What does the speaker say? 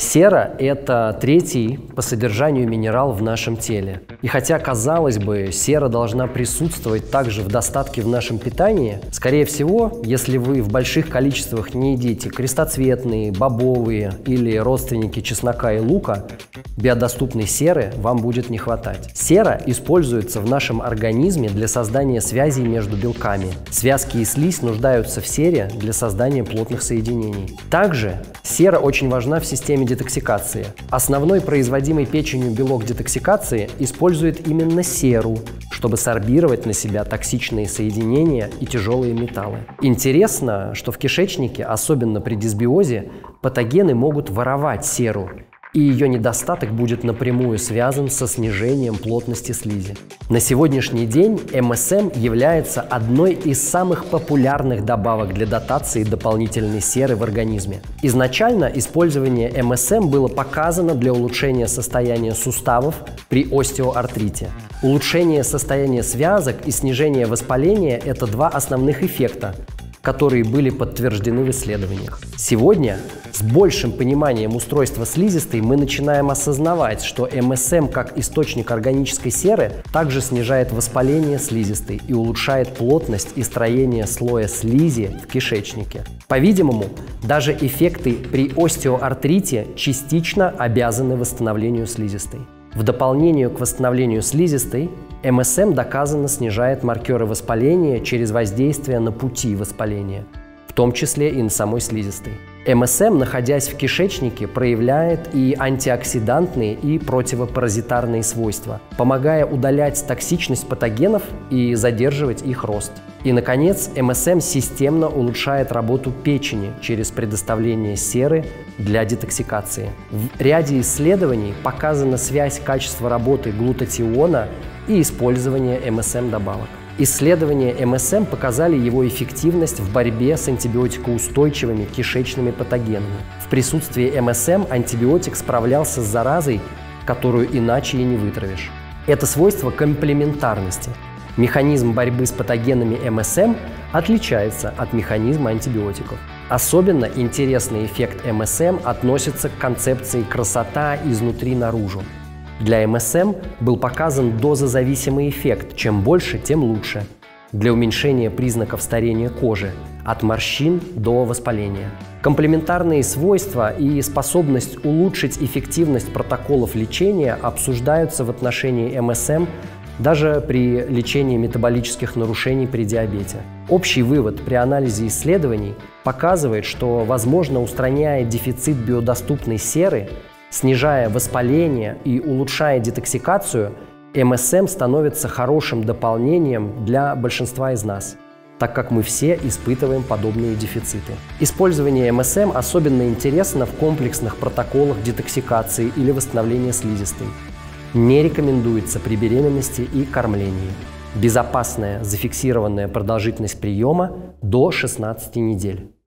Сера – это третий по содержанию минерал в нашем теле. И хотя, казалось бы, сера должна присутствовать также в достатке в нашем питании, скорее всего, если вы в больших количествах не едите крестоцветные, бобовые или родственники чеснока и лука, биодоступной серы вам будет не хватать. Сера используется в нашем организме для создания связей между белками. Связки и слизь нуждаются в сере для создания плотных соединений. Также сера очень важна в системе детоксикации. Основной производимый печенью белок детоксикации использует именно серу, чтобы сорбировать на себя токсичные соединения и тяжелые металлы. Интересно, что в кишечнике, особенно при дисбиозе, патогены могут воровать серу, и ее недостаток будет напрямую связан со снижением плотности слизи. На сегодняшний день МСМ является одной из самых популярных добавок для дотации дополнительной серы в организме. Изначально использование МСМ было показано для улучшения состояния суставов при остеоартрите. Улучшение состояния связок и снижение воспаления – это два основных эффекта, которые были подтверждены в исследованиях. Сегодня с большим пониманием устройства слизистой мы начинаем осознавать, что МСМ как источник органической серы также снижает воспаление слизистой и улучшает плотность и строение слоя слизи в кишечнике. По-видимому, даже эффекты при остеоартрите частично обязаны восстановлению слизистой. В дополнение к восстановлению слизистой, МСМ доказано снижает маркеры воспаления через воздействие на пути воспаления, в том числе и на самой слизистой. МСМ, находясь в кишечнике, проявляет и антиоксидантные, и противопаразитарные свойства, помогая удалять токсичность патогенов и задерживать их рост. И, наконец, МСМ системно улучшает работу печени через предоставление серы для детоксикации. В ряде исследований показана связь качества работы глутатиона и использования МСМ-добавок. Исследования МСМ показали его эффективность в борьбе с антибиотикоустойчивыми кишечными патогенами. В присутствии МСМ антибиотик справлялся с заразой, которую иначе и не вытравишь. Это свойство комплементарности. Механизм борьбы с патогенами МСМ отличается от механизма антибиотиков. Особенно интересный эффект МСМ относится к концепции «красота изнутри наружу». Для МСМ был показан дозозависимый эффект – чем больше, тем лучше, для уменьшения признаков старения кожи, от морщин до воспаления. Комплементарные свойства и способность улучшить эффективность протоколов лечения обсуждаются в отношении МСМ даже при лечении метаболических нарушений при диабете. Общий вывод при анализе исследований показывает, что, возможно, устраняя дефицит биодоступной серы, снижая воспаление и улучшая детоксикацию, МСМ становится хорошим дополнением для большинства из нас, так как мы все испытываем подобные дефициты. Использование МСМ особенно интересно в комплексных протоколах детоксикации или восстановления слизистой. Не рекомендуется при беременности и кормлении. Безопасная зафиксированная продолжительность приема до 16 недель.